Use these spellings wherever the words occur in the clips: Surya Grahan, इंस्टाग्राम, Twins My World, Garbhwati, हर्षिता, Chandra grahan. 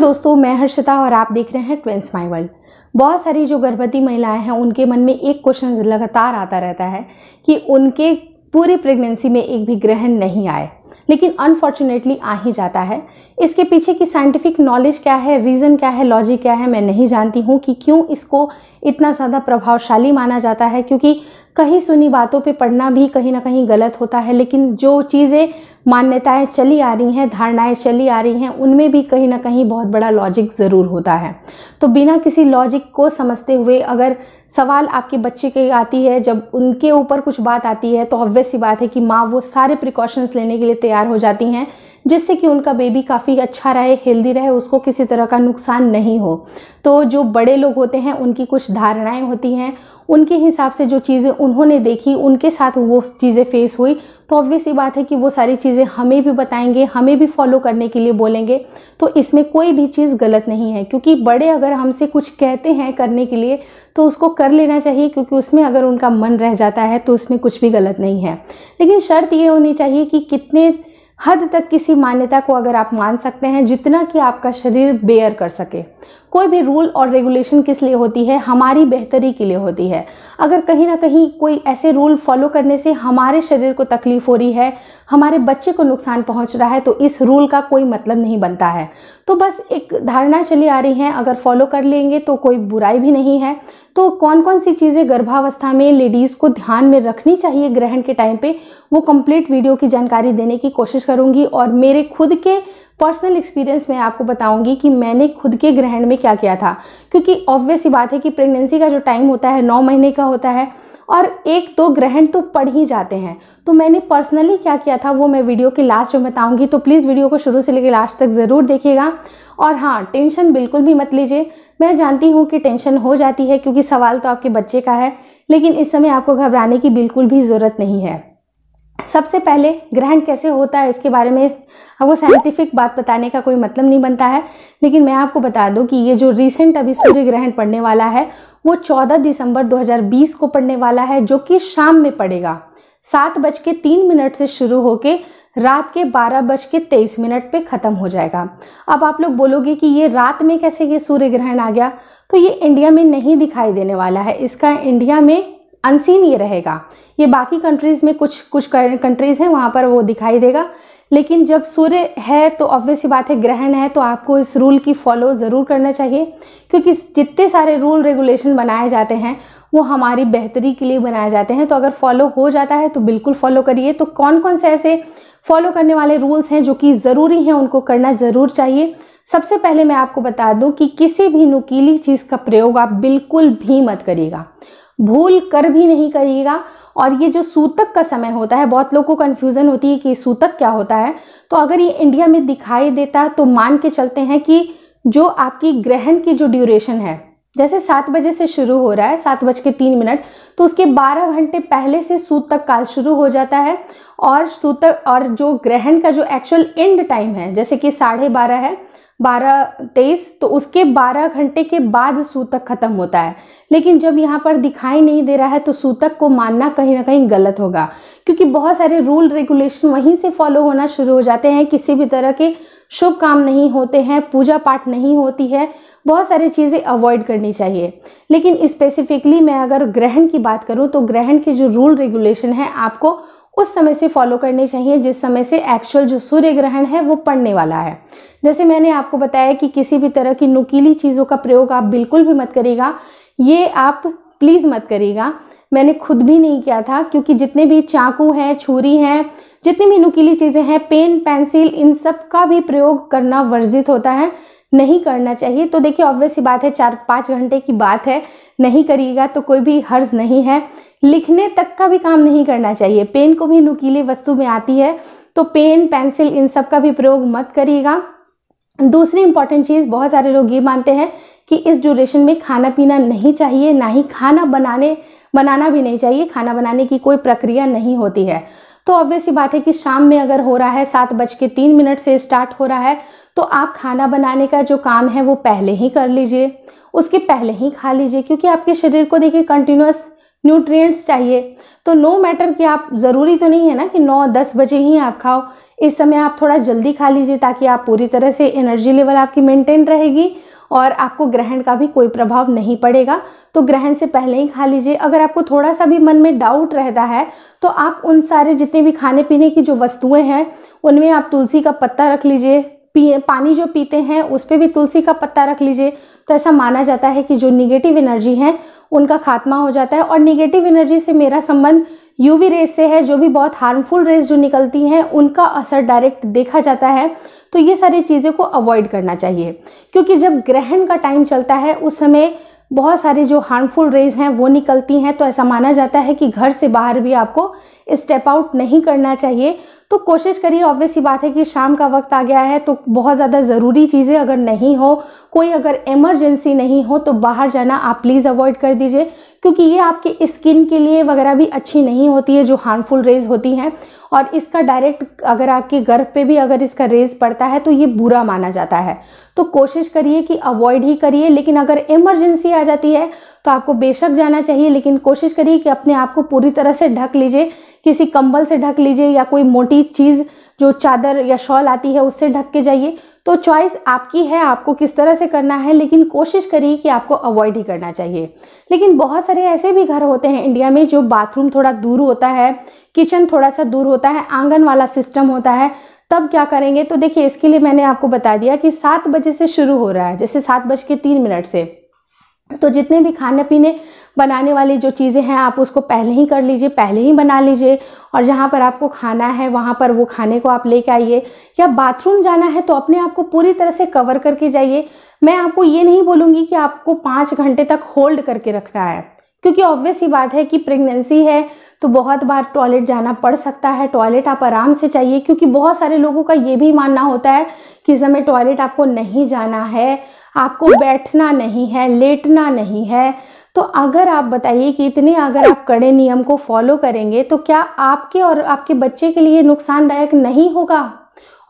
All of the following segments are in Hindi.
नमस्कार दोस्तों, मैं हर्षिता और आप देख रहे हैं ट्विंस माय वर्ल्ड। बहुत सारी जो गर्भवती महिलाएं हैं उनके मन में एक क्वेश्चन लगातार आता रहता है कि उनके पूरी प्रेगनेंसी में एक भी ग्रहण नहीं आए, लेकिन अनफॉर्चुनेटली आ ही जाता है। इसके पीछे की साइंटिफिक नॉलेज क्या है, रीज़न क्या है, लॉजिक क्या है, मैं नहीं जानती हूँ कि क्यों इसको इतना ज़्यादा प्रभावशाली माना जाता है, क्योंकि कहीं सुनी बातों पे पढ़ना भी कहीं ना कहीं गलत होता है। लेकिन जो चीज़ें मान्यताएं चली आ रही हैं, धारणाएं चली आ रही हैं, उनमें भी कहीं ना कहीं बहुत बड़ा लॉजिक ज़रूर होता है। तो बिना किसी लॉजिक को समझते हुए अगर सवाल आपके बच्चे के आती है, जब उनके ऊपर कुछ बात आती है, तो ऑब्वियस सी बात है कि माँ वो सारे प्रिकॉशंस लेने के लिए तैयार हो जाती हैं, जिससे कि उनका बेबी काफ़ी अच्छा रहे, हेल्दी रहे, उसको किसी तरह का नुकसान नहीं हो। तो जो बड़े लोग होते हैं उनकी कुछ धारणाएं होती हैं, उनके हिसाब से जो चीज़ें उन्होंने देखी, उनके साथ वो चीज़ें फेस हुई, तो ऑब्वियस सी बात है कि वो सारी चीज़ें हमें भी बताएंगे, हमें भी फॉलो करने के लिए बोलेंगे। तो इसमें कोई भी चीज़ गलत नहीं है, क्योंकि बड़े अगर हमसे कुछ कहते हैं करने के लिए तो उसको कर लेना चाहिए, क्योंकि उसमें अगर उनका मन रह जाता है तो उसमें कुछ भी गलत नहीं है। लेकिन शर्त ये होनी चाहिए कि कितने हद तक किसी मान्यता को अगर आप मान सकते हैं, जितना कि आपका शरीर बेयर कर सके। कोई भी रूल और रेगुलेशन किस लिए होती है? हमारी बेहतरी के लिए होती है। अगर कहीं ना कहीं कोई ऐसे रूल फॉलो करने से हमारे शरीर को तकलीफ हो रही है, हमारे बच्चे को नुकसान पहुंच रहा है, तो इस रूल का कोई मतलब नहीं बनता है। तो बस एक धारणा चली आ रही है, अगर फॉलो कर लेंगे तो कोई बुराई भी नहीं है। तो कौन कौन सी चीज़ें गर्भावस्था में लेडीज़ को ध्यान में रखनी चाहिए ग्रहण के टाइम पे, वो कंप्लीट वीडियो की जानकारी देने की कोशिश करूँगी और मेरे खुद के पर्सनल एक्सपीरियंस में आपको बताऊंगी कि मैंने खुद के ग्रहण में क्या किया था। क्योंकि ऑब्वियस ही बात है कि प्रेगनेंसी का जो टाइम होता है 9 महीने का होता है और 1-2 ग्रहण तो पड़ ही जाते हैं। तो मैंने पर्सनली क्या किया था वो मैं वीडियो के लास्ट में बताऊंगी, तो प्लीज़ वीडियो को शुरू से लेकर लास्ट तक ज़रूर देखिएगा। और हाँ, टेंशन बिल्कुल भी मत लीजिए। मैं जानती हूँ कि टेंशन हो जाती है, क्योंकि सवाल तो आपके बच्चे का है, लेकिन इस समय आपको घबराने की बिल्कुल भी ज़रूरत नहीं है। सबसे पहले ग्रहण कैसे होता है इसके बारे में वो साइंटिफिक बात बताने का कोई मतलब नहीं बनता है, लेकिन मैं आपको बता दूं कि ये जो रिसेंट अभी सूर्य ग्रहण पड़ने वाला है वो 14 दिसंबर 2020 को पड़ने वाला है, जो कि शाम में पड़ेगा 7:03 से शुरू होकर रात के 12:23 पे ख़त्म हो जाएगा। अब आप लोग बोलोगे कि ये रात में कैसे ये सूर्य ग्रहण आ गया? तो ये इंडिया में नहीं दिखाई देने वाला है, इसका इंडिया में अनसीन ये रहेगा। ये बाकी कंट्रीज़ में कुछ कंट्रीज़ हैं वहाँ पर वो दिखाई देगा, लेकिन जब सूर्य है तो ऑब्वियस सी बात है ग्रहण है, तो आपको इस रूल की फॉलो ज़रूर करना चाहिए, क्योंकि जितने सारे रूल रेगुलेशन बनाए जाते हैं वो हमारी बेहतरी के लिए बनाए जाते हैं। तो अगर फॉलो हो जाता है तो बिल्कुल फॉलो करिए। तो कौन कौन से ऐसे फॉलो करने वाले रूल्स हैं जो कि ज़रूरी हैं, उनको करना ज़रूर चाहिए। सबसे पहले मैं आपको बता दूँ कि किसी भी नुकीली चीज़ का प्रयोग आप बिल्कुल भी मत करिएगा, भूल कर भी नहीं करिएगा। और ये जो सूतक का समय होता है, बहुत लोगों को कन्फ्यूज़न होती है कि सूतक क्या होता है। तो अगर ये इंडिया में दिखाई देता तो मान के चलते हैं कि जो आपकी ग्रहण की जो ड्यूरेशन है, जैसे 7 बजे से शुरू हो रहा है 7:03, तो उसके 12 घंटे पहले से सूतक काल शुरू हो जाता है। और सूतक और जो ग्रहण का जो एक्चुअल एंड टाइम है, जैसे कि 12:30 है, 12:23, तो उसके 12 घंटे के बाद सूतक ख़त्म होता है। लेकिन जब यहाँ पर दिखाई नहीं दे रहा है तो सूतक को मानना कहीं ना कहीं गलत होगा, क्योंकि बहुत सारे रूल रेगुलेशन वहीं से फॉलो होना शुरू हो जाते हैं। किसी भी तरह के शुभ काम नहीं होते हैं, पूजा पाठ नहीं होती है, बहुत सारी चीज़ें अवॉइड करनी चाहिए। लेकिन स्पेसिफिकली मैं अगर ग्रहण की बात करूँ तो ग्रहण के जो रूल रेगुलेशन है आपको उस समय से फॉलो करने चाहिए जिस समय से एक्चुअल जो सूर्य ग्रहण है वो पड़ने वाला है। जैसे मैंने आपको बताया कि किसी भी तरह की नुकीली चीज़ों का प्रयोग आप बिल्कुल भी मत करिएगा, ये आप प्लीज़ मत करिएगा। मैंने खुद भी नहीं किया था, क्योंकि जितने भी चाकू हैं, छुरी हैं, जितनी भी नुकीली चीज़ें हैं, पेन पेंसिल, इन सब का भी प्रयोग करना वर्जित होता है, नहीं करना चाहिए। तो देखिए ऑब्वियस सी बात है 4-5 घंटे की बात है, नहीं करिएगा तो कोई भी हर्ज नहीं है। लिखने तक का भी काम नहीं करना चाहिए, पेन को भी नुकीली वस्तु में आती है, तो पेन पेंसिल इन सब का भी प्रयोग मत करिएगा। दूसरी इंपॉर्टेंट चीज़, बहुत सारे लोग ये मानते हैं कि इस ड्यूरेशन में खाना पीना नहीं चाहिए, ना ही खाना बनाना भी नहीं चाहिए, खाना बनाने की कोई प्रक्रिया नहीं होती है। तो ऑब्वियस सी बात है कि शाम में अगर हो रहा है 7:03 से स्टार्ट हो रहा है, तो आप खाना बनाने का जो काम है वो पहले ही कर लीजिए, उसके पहले ही खा लीजिए, क्योंकि आपके शरीर को देखिए कंटिन्यूस न्यूट्रिएंट्स चाहिए। तो नो मैटर कि आप ज़रूरी तो नहीं है ना कि 9-10 बजे ही आप खाओ, इस समय आप थोड़ा जल्दी खा लीजिए ताकि आप पूरी तरह से एनर्जी लेवल आपकी मेंटेन रहेगी और आपको ग्रहण का भी कोई प्रभाव नहीं पड़ेगा। तो ग्रहण से पहले ही खा लीजिए। अगर आपको थोड़ा सा भी मन में डाउट रहता है तो आप उन सारे जितने भी खाने पीने की जो वस्तुएं हैं उनमें आप तुलसी का पत्ता रख लीजिए, पानी जो पीते हैं उस पर भी तुलसी का पत्ता रख लीजिए। तो ऐसा माना जाता है कि जो निगेटिव एनर्जी है उनका खात्मा हो जाता है। और निगेटिव एनर्जी से मेरा संबंध यूवी रेस से है, जो भी बहुत हार्मफुल रेस जो निकलती हैं उनका असर डायरेक्ट देखा जाता है। तो ये सारी चीज़ें को अवॉइड करना चाहिए, क्योंकि जब ग्रहण का टाइम चलता है उस समय बहुत सारी जो हार्मफुल रेस हैं वो निकलती हैं। तो ऐसा माना जाता है कि घर से बाहर भी आपको स्टेप आउट नहीं करना चाहिए। तो कोशिश करिए, ऑब्वियस सी बात है कि शाम का वक्त आ गया है तो बहुत ज़्यादा ज़रूरी चीज़ें अगर नहीं हो, कोई अगर इमरजेंसी नहीं हो तो बाहर जाना आप प्लीज़ अवॉइड कर दीजिए, क्योंकि ये आपके स्किन के लिए वगैरह भी अच्छी नहीं होती है जो हार्मफुल रेज होती हैं। और इसका डायरेक्ट अगर आपके गर्भ पे भी अगर इसका रेज पड़ता है तो ये बुरा माना जाता है। तो कोशिश करिए कि अवॉइड ही करिए, लेकिन अगर इमरजेंसी आ जाती है तो आपको बेशक जाना चाहिए, लेकिन कोशिश करिए कि अपने आप को पूरी तरह से ढक लीजिए, किसी कंबल से ढक लीजिए या कोई मोटी चीज़ जो चादर या शॉल आती है उससे ढक के जाइए। तो चॉइस आपकी है आपको किस तरह से करना है, लेकिन कोशिश करिए कि आपको अवॉइड ही करना चाहिए। लेकिन बहुत सारे ऐसे भी घर होते हैं इंडिया में जो बाथरूम थोड़ा दूर होता है, किचन थोड़ा सा दूर होता है, आंगन वाला सिस्टम होता है, तब क्या करेंगे? तो देखिए, इसके लिए मैंने आपको बता दिया कि 7 बजे से शुरू हो रहा है, जैसे 7:03 से। तो जितने भी खाने पीने बनाने वाली जो चीज़ें हैं आप उसको पहले ही कर लीजिए, पहले ही बना लीजिए। और जहाँ पर आपको खाना है वहाँ पर वो खाने को आप लेके आइए, या बाथरूम जाना है तो अपने आप को पूरी तरह से कवर करके जाइए। मैं आपको ये नहीं बोलूँगी कि आपको 5 घंटे तक होल्ड करके रखना है, क्योंकि ऑब्वियस ही बात है कि प्रेगनेंसी है तो बहुत बार टॉयलेट जाना पड़ सकता है। टॉयलेट आप आराम से चाहिए, क्योंकि बहुत सारे लोगों का ये भी मानना होता है कि इस समय टॉयलेट आपको नहीं जाना है, आपको बैठना नहीं है, लेटना नहीं है। तो अगर आप बताइए कि इतने अगर आप कड़े नियम को फॉलो करेंगे तो क्या आपके और आपके बच्चे के लिए नुकसानदायक नहीं होगा?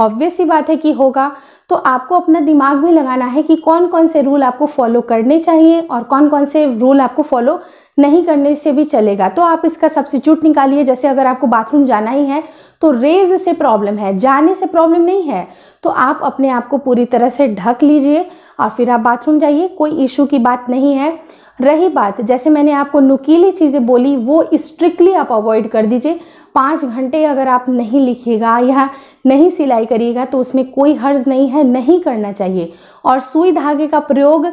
ऑब्वियस ही बात है कि होगा। तो आपको अपना दिमाग भी लगाना है कि कौन कौन से रूल आपको फॉलो करने चाहिए और कौन कौन से रूल आपको फॉलो नहीं करने से भी चलेगा। तो आप इसका सब्स्टिट्यूट निकालिए। जैसे अगर आपको बाथरूम जाना ही है तो रेज से प्रॉब्लम है, जाने से प्रॉब्लम नहीं है, तो आप अपने आप को पूरी तरह से ढक लीजिए और फिर आप बाथरूम जाइए, कोई इशू की बात नहीं है। रही बात, जैसे मैंने आपको नुकीली चीज़ें बोली वो स्ट्रिक्टली आप अवॉइड कर दीजिए। 5 घंटे अगर आप नहीं लिखिएगा या नहीं सिलाई करिएगा तो उसमें कोई हर्ज नहीं है, नहीं करना चाहिए। और सुई धागे का प्रयोग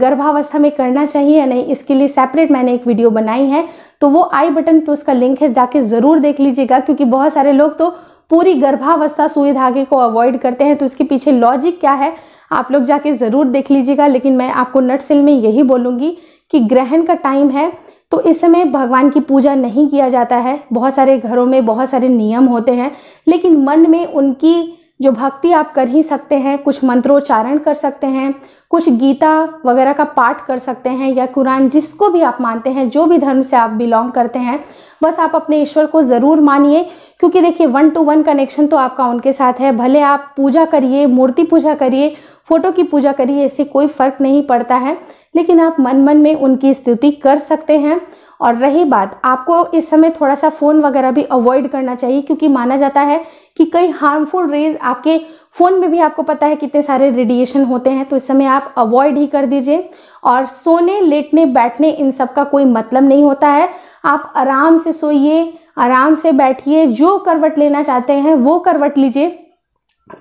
गर्भावस्था में करना चाहिए या नहीं, इसके लिए सेपरेट मैंने एक वीडियो बनाई है, तो वो आई बटन पे उसका लिंक है, जाके ज़रूर देख लीजिएगा। क्योंकि बहुत सारे लोग तो पूरी गर्भावस्था सुई धागे को अवॉइड करते हैं, तो इसके पीछे लॉजिक क्या है आप लोग जाके ज़रूर देख लीजिएगा। लेकिन मैं आपको नटसेल में यही बोलूँगी कि ग्रहण का टाइम है तो इस समय भगवान की पूजा नहीं किया जाता है। बहुत सारे घरों में बहुत सारे नियम होते हैं, लेकिन मन में उनकी जो भक्ति आप कर ही सकते हैं। कुछ मंत्रोच्चारण कर सकते हैं, कुछ गीता वगैरह का पाठ कर सकते हैं, या कुरान, जिसको भी आप मानते हैं, जो भी धर्म से आप बिलोंग करते हैं, बस आप अपने ईश्वर को ज़रूर मानिए। क्योंकि देखिए 1-to-1 कनेक्शन तो आपका उनके साथ है, भले आप पूजा करिए, मूर्ति पूजा करिए, फ़ोटो की पूजा करिए, इससे कोई फ़र्क नहीं पड़ता है, लेकिन आप मन में उनकी स्तुति कर सकते हैं। और रही बात, आपको इस समय थोड़ा सा फ़ोन वगैरह भी अवॉइड करना चाहिए, क्योंकि माना जाता है कि कई हार्मफुल रेज आपके फ़ोन में भी, आपको पता है कितने सारे रेडिएशन होते हैं, तो इस समय आप अवॉइड ही कर दीजिए। और सोने, लेटने, बैठने, इन सब का कोई मतलब नहीं होता है। आप आराम से सोइए, आराम से बैठिए, जो करवट लेना चाहते हैं वो करवट लीजिए,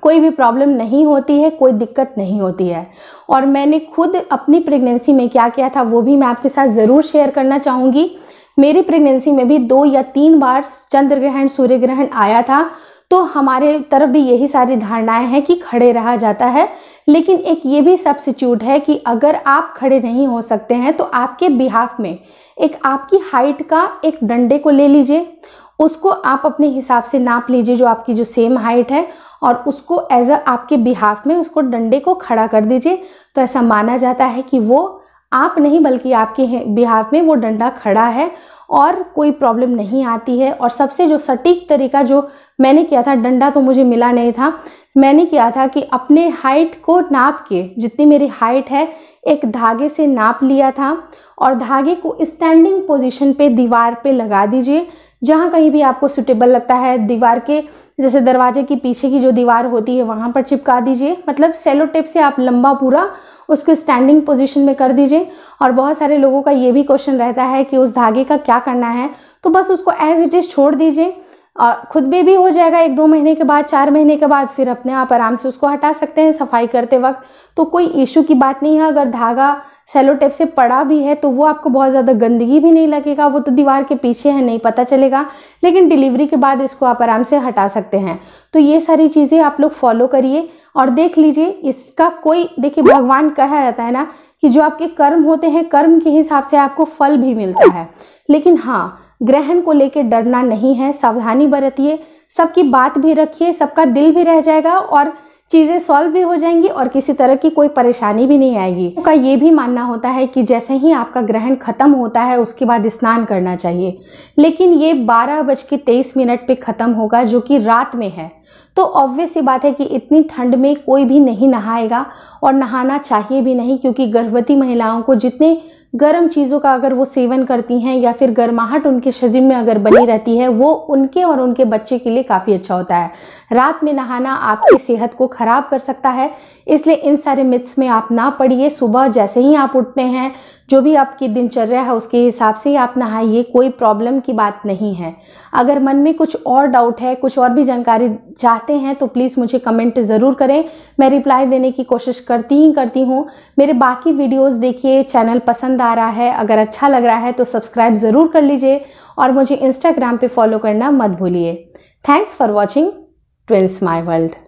कोई भी प्रॉब्लम नहीं होती है, कोई दिक्कत नहीं होती है। और मैंने खुद अपनी प्रेगनेंसी में क्या किया था वो भी मैं आपके साथ ज़रूर शेयर करना चाहूँगी। मेरी प्रेगनेंसी में भी 2 या 3 बार चंद्र ग्रहण, सूर्य ग्रहण आया था, तो हमारे तरफ भी यही सारी धारणाएं हैं कि खड़े रहा जाता है। लेकिन एक ये भी सब्स्टिट्यूट है कि अगर आप खड़े नहीं हो सकते हैं तो आपके बिहाफ में एक आपकी हाइट का एक डंडे को ले लीजिए, उसको आप अपने हिसाब से नाप लीजिए, जो आपकी जो सेम हाइट है, और उसको एज अ आपके बिहाफ में उसको डंडे को खड़ा कर दीजिए। तो ऐसा माना जाता है कि वो आप नहीं बल्कि आपके बिहाफ में वो डंडा खड़ा है और कोई प्रॉब्लम नहीं आती है। और सबसे जो सटीक तरीका जो मैंने किया था, डंडा तो मुझे मिला नहीं था, मैंने किया था कि अपने हाइट को नाप के, जितनी मेरी हाइट है, एक धागे से नाप लिया था और धागे को स्टैंडिंग पोजीशन पे दीवार पे लगा दीजिए, जहाँ कहीं भी आपको सुटेबल लगता है। दीवार के जैसे दरवाजे के पीछे की जो दीवार होती है वहाँ पर चिपका दीजिए, मतलब सेलो टेप से आप लंबा पूरा उसको स्टैंडिंग पोजीशन में कर दीजिए। और बहुत सारे लोगों का ये भी क्वेश्चन रहता है कि उस धागे का क्या करना है, तो बस उसको एज इट इज़ छोड़ दीजिए, खुद में भी हो जाएगा। 1-2 महीने के बाद, 4 महीने के बाद फिर अपने आप आराम से उसको हटा सकते हैं सफाई करते वक्त, तो कोई इशू की बात नहीं है। अगर धागा सेलो टेप से पड़ा भी है तो वो आपको बहुत ज़्यादा गंदगी भी नहीं लगेगा, वो तो दीवार के पीछे है, नहीं पता चलेगा, लेकिन डिलीवरी के बाद इसको आप आराम से हटा सकते हैं। तो ये सारी चीज़ें आप लोग फॉलो करिए और देख लीजिए इसका कोई, देखिए भगवान कहा जाता है ना कि जो आपके कर्म होते हैं कर्म के हिसाब से आपको फल भी मिलता है, लेकिन हाँ, ग्रहण को लेके डरना नहीं है, सावधानी बरतिए, सबकी बात भी रखिए, सबका दिल भी रह जाएगा और चीज़ें सॉल्व भी हो जाएंगी और किसी तरह की कोई परेशानी भी नहीं आएगी। उनका ये भी मानना होता है कि जैसे ही आपका ग्रहण खत्म होता है उसके बाद स्नान करना चाहिए, लेकिन ये 12:23 पे ख़त्म होगा जो कि रात में है, तो ऑब्वियस ही बात है कि इतनी ठंड में कोई भी नहीं नहाएगा और नहाना चाहिए भी नहीं, क्योंकि गर्भवती महिलाओं को जितने गर्म चीज़ों का अगर वो सेवन करती हैं या फिर गर्माहट उनके शरीर में अगर बनी रहती है, वो उनके और उनके बच्चे के लिए काफ़ी अच्छा होता है। रात में नहाना आपकी सेहत को ख़राब कर सकता है, इसलिए इन सारे मिथ्स में आप ना पड़िए। सुबह जैसे ही आप उठते हैं, जो भी आपकी दिनचर्या है उसके हिसाब से आप नहाइए, कोई प्रॉब्लम की बात नहीं है। अगर मन में कुछ और डाउट है, कुछ और भी जानकारी चाहते हैं, तो प्लीज़ मुझे कमेंट ज़रूर करें, मैं रिप्लाई देने की कोशिश करती हूँ। मेरे बाकी वीडियोस देखिए, चैनल पसंद आ रहा है, अगर अच्छा लग रहा है तो सब्सक्राइब ज़रूर कर लीजिए और मुझे इंस्टाग्राम पर फॉलो करना मत भूलिए। Thanks for watching twins my world.